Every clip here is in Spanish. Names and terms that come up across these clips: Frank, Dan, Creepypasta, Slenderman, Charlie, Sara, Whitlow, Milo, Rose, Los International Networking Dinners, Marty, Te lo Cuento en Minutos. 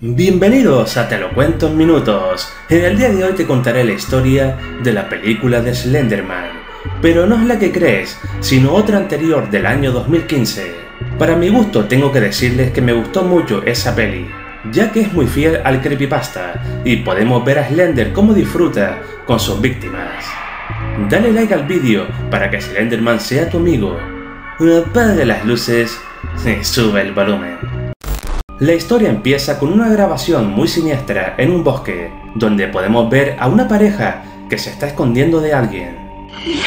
Bienvenidos a Te lo Cuento en Minutos. En el día de hoy te contaré la historia de la película de Slenderman, pero no es la que crees, sino otra anterior del año 2015. Para mi gusto tengo que decirles que me gustó mucho esa peli, ya que es muy fiel al Creepypasta y podemos ver a Slender cómo disfruta con sus víctimas. Dale like al vídeo para que Slenderman sea tu amigo, apaga las luces y sube el volumen. La historia empieza con una grabación muy siniestra en un bosque, donde podemos ver a una pareja que se está escondiendo de alguien. Mira,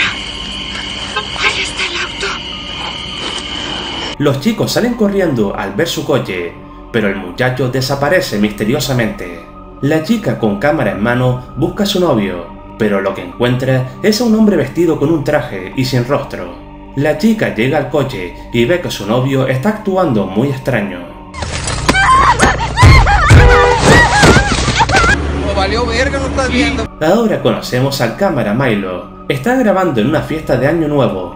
ahí está el auto. Los chicos salen corriendo al ver su coche, pero el muchacho desaparece misteriosamente. La chica con cámara en mano busca a su novio, pero lo que encuentra es a un hombre vestido con un traje y sin rostro. La chica llega al coche y ve que su novio está actuando muy extraño. Ahora conocemos al cámara Milo. Está grabando en una fiesta de Año Nuevo.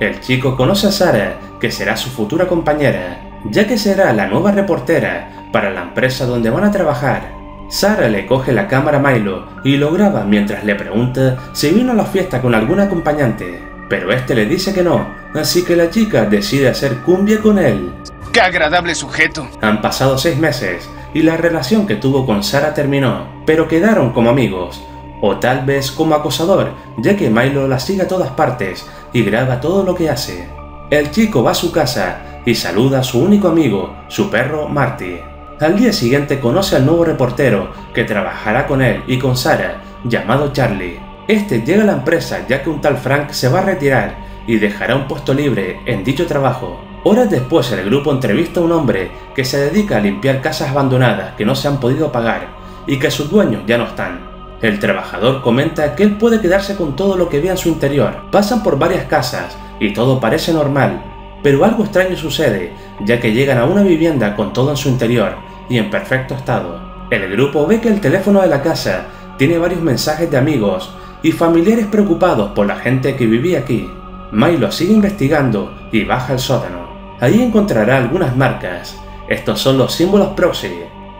El chico conoce a Sara, que será su futura compañera, ya que será la nueva reportera para la empresa donde van a trabajar. Sara le coge la cámara a Milo y lo graba mientras le pregunta si vino a la fiesta con algún acompañante, pero este le dice que no, así que la chica decide hacer cumbia con él. ¡Qué agradable sujeto! Han pasado 6 meses y la relación que tuvo con Sara terminó, pero quedaron como amigos, o tal vez como acosador, ya que Milo la sigue a todas partes y graba todo lo que hace. El chico va a su casa y saluda a su único amigo, su perro Marty. Al día siguiente conoce al nuevo reportero que trabajará con él y con Sara, llamado Charlie. Este llega a la empresa ya que un tal Frank se va a retirar y dejará un puesto libre en dicho trabajo. Horas después el grupo entrevista a un hombre que se dedica a limpiar casas abandonadas que no se han podido pagar y que sus dueños ya no están. El trabajador comenta que él puede quedarse con todo lo que vea en su interior. Pasan por varias casas y todo parece normal, pero algo extraño sucede ya que llegan a una vivienda con todo en su interior y en perfecto estado. El grupo ve que el teléfono de la casa tiene varios mensajes de amigos y familiares preocupados por la gente que vivía aquí. Milo sigue investigando y baja al sótano. Ahí encontrará algunas marcas. Estos son los símbolos proxy.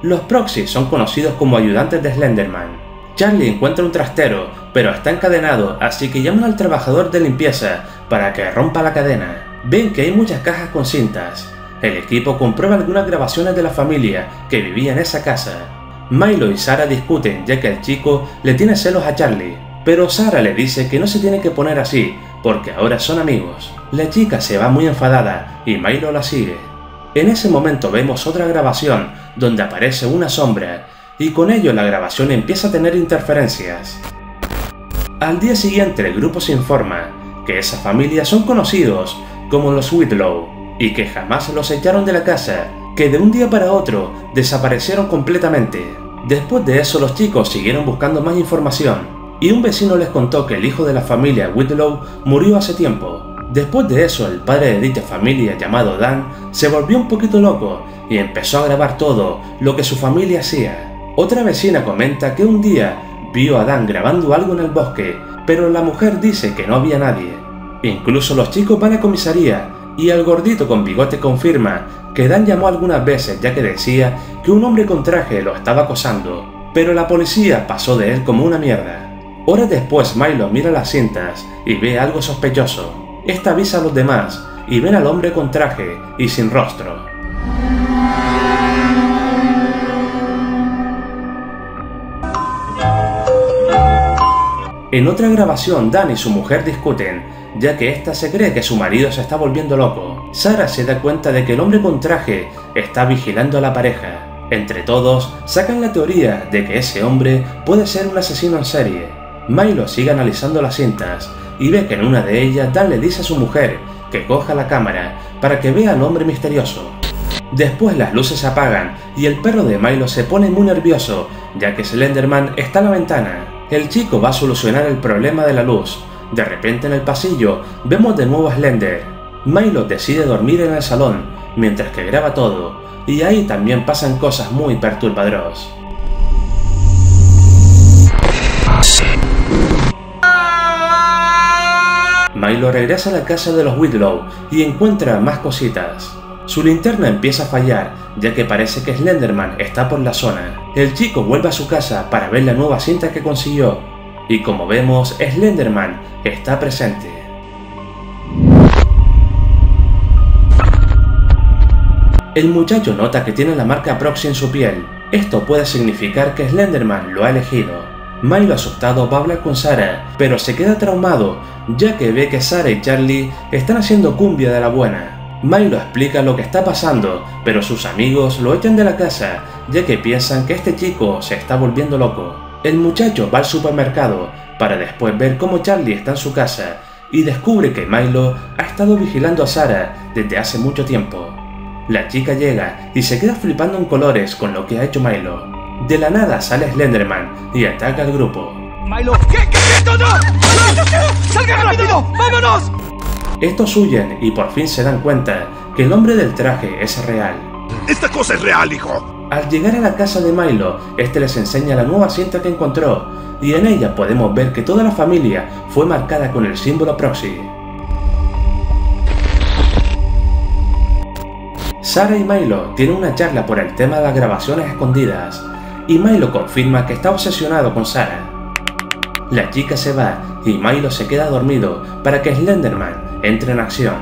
Los proxy son conocidos como ayudantes de Slenderman. Charlie encuentra un trastero, pero está encadenado, así que llaman al trabajador de limpieza para que rompa la cadena. Ven que hay muchas cajas con cintas. El equipo comprueba algunas grabaciones de la familia que vivía en esa casa. Milo y Sara discuten ya que el chico le tiene celos a Charlie, pero Sara le dice que no se tiene que poner así, porque ahora son amigos. La chica se va muy enfadada y Milo la sigue. En ese momento vemos otra grabación donde aparece una sombra y con ello la grabación empieza a tener interferencias. Al día siguiente el grupo se informa que esa familia son conocidos como los Whitlow y que jamás los echaron de la casa, que de un día para otro desaparecieron completamente. Después de eso los chicos siguieron buscando más información y un vecino les contó que el hijo de la familia Whitlow murió hace tiempo. Después de eso el padre de dicha familia, llamado Dan, se volvió un poquito loco y empezó a grabar todo lo que su familia hacía. Otra vecina comenta que un día vio a Dan grabando algo en el bosque, pero la mujer dice que no había nadie. Incluso los chicos van a comisaría y el gordito con bigote confirma que Dan llamó algunas veces ya que decía que un hombre con traje lo estaba acosando, pero la policía pasó de él como una mierda. Horas después Milo mira las cintas y ve algo sospechoso. Esta avisa a los demás y ven al hombre con traje y sin rostro. En otra grabación Dan y su mujer discuten, ya que ésta se cree que su marido se está volviendo loco. Sara se da cuenta de que el hombre con traje está vigilando a la pareja. Entre todos sacan la teoría de que ese hombre puede ser un asesino en serie. Milo sigue analizando las cintas y ve que en una de ellas Dan le dice a su mujer que coja la cámara para que vea al hombre misterioso. Después las luces se apagan y el perro de Milo se pone muy nervioso ya que Slenderman está a la ventana. El chico va a solucionar el problema de la luz. De repente en el pasillo vemos de nuevo a Slender. Milo decide dormir en el salón mientras que graba todo y ahí también pasan cosas muy perturbadoras. Milo regresa a la casa de los Whitlow y encuentra más cositas. Su linterna empieza a fallar, ya que parece que Slenderman está por la zona. El chico vuelve a su casa para ver la nueva cinta que consiguió, y como vemos, Slenderman está presente. El muchacho nota que tiene la marca Proxy en su piel. Esto puede significar que Slenderman lo ha elegido. Milo, asustado, va a hablar con Sara, pero se queda traumado, ya que ve que Sara y Charlie están haciendo cumbia de la buena. Milo explica lo que está pasando, pero sus amigos lo echan de la casa, ya que piensan que este chico se está volviendo loco. El muchacho va al supermercado, para después ver cómo Charlie está en su casa, y descubre que Milo ha estado vigilando a Sara desde hace mucho tiempo. La chica llega y se queda flipando en colores con lo que ha hecho Milo. De la nada sale Slenderman y ataca al grupo. ¡Milo! ¿Qué? ¡No! ¡Salga rápido! ¡Vámonos! Estos huyen y por fin se dan cuenta que el hombre del traje es real. ¡Esta cosa es real, hijo! Al llegar a la casa de Milo, este les enseña la nueva cinta que encontró, y en ella podemos ver que toda la familia fue marcada con el símbolo Proxy. Sara y Milo tienen una charla por el tema de las grabaciones escondidas, y Milo confirma que está obsesionado con Sara. La chica se va y Milo se queda dormido para que Slenderman entre en acción.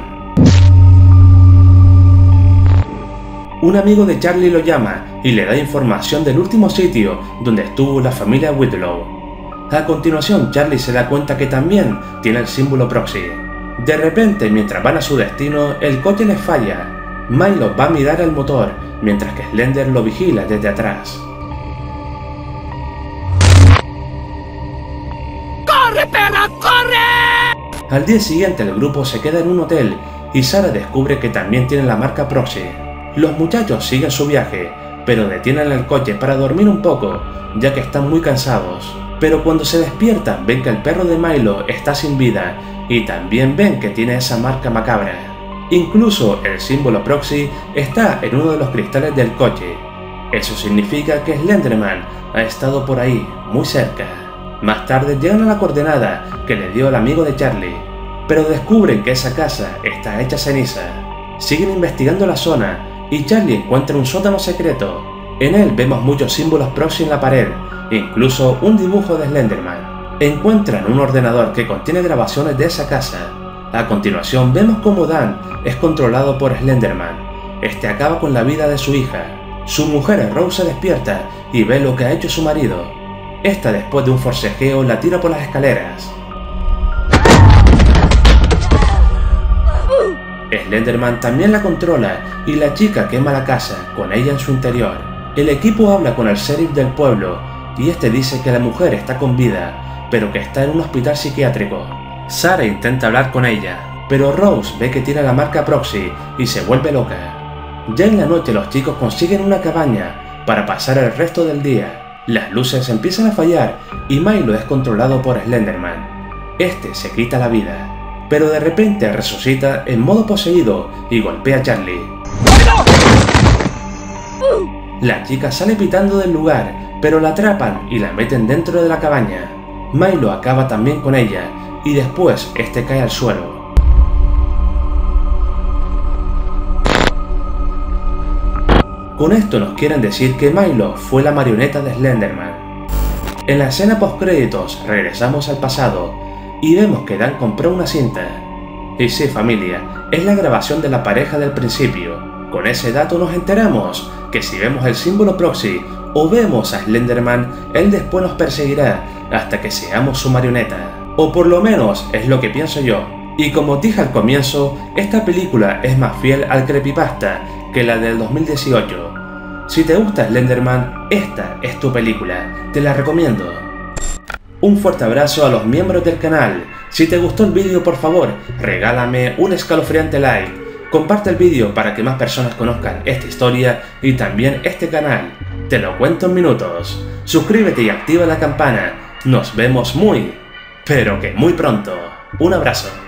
Un amigo de Charlie lo llama y le da información del último sitio donde estuvo la familia Whitlow. A continuación, Charlie se da cuenta que también tiene el símbolo Proxy. De repente, mientras van a su destino, el coche les falla. Milo va a mirar el motor, mientras que Slender lo vigila desde atrás. ¡Corre, perra, corre! Al día siguiente el grupo se queda en un hotel y Sara descubre que también tiene la marca Proxy. Los muchachos siguen su viaje, pero detienen el coche para dormir un poco, ya que están muy cansados. Pero cuando se despiertan ven que el perro de Milo está sin vida y también ven que tiene esa marca macabra. Incluso el símbolo Proxy está en uno de los cristales del coche. Eso significa que Slenderman ha estado por ahí, muy cerca. Más tarde llegan a la coordenada que le dio el amigo de Charlie, pero descubren que esa casa está hecha ceniza. Siguen investigando la zona y Charlie encuentra un sótano secreto. En él vemos muchos símbolos Proxy en la pared, incluso un dibujo de Slenderman. Encuentran un ordenador que contiene grabaciones de esa casa. A continuación vemos cómo Dan es controlado por Slenderman. Este acaba con la vida de su hija. Su mujer Rose se despierta y ve lo que ha hecho su marido. Esta, después de un forcejeo, la tira por las escaleras. Slenderman también la controla y la chica quema la casa, con ella en su interior. El equipo habla con el sheriff del pueblo y este dice que la mujer está con vida, pero que está en un hospital psiquiátrico. Sara intenta hablar con ella, pero Rose ve que tiene la marca Proxy y se vuelve loca. Ya en la noche los chicos consiguen una cabaña para pasar el resto del día. Las luces empiezan a fallar y Milo es controlado por Slenderman. Este se quita la vida, pero de repente resucita en modo poseído y golpea a Charlie. La chica sale pitando del lugar, pero la atrapan y la meten dentro de la cabaña. Milo acaba también con ella, y después este cae al suelo. Con esto nos quieren decir que Milo fue la marioneta de Slenderman. En la escena postcréditos regresamos al pasado y vemos que Dan compró una cinta. Y sí, familia, es la grabación de la pareja del principio. Con ese dato nos enteramos que si vemos el símbolo Proxy o vemos a Slenderman, él después nos perseguirá hasta que seamos su marioneta. O por lo menos es lo que pienso yo. Y como dije al comienzo, esta película es más fiel al Creepypasta que la del 2018. Si te gusta Slenderman, esta es tu película, te la recomiendo. Un fuerte abrazo a los miembros del canal. Si te gustó el vídeo, por favor, regálame un escalofriante like. Comparte el vídeo para que más personas conozcan esta historia y también este canal. Te lo cuento en minutos. Suscríbete y activa la campana. Nos vemos muy, pero que muy pronto. Un abrazo.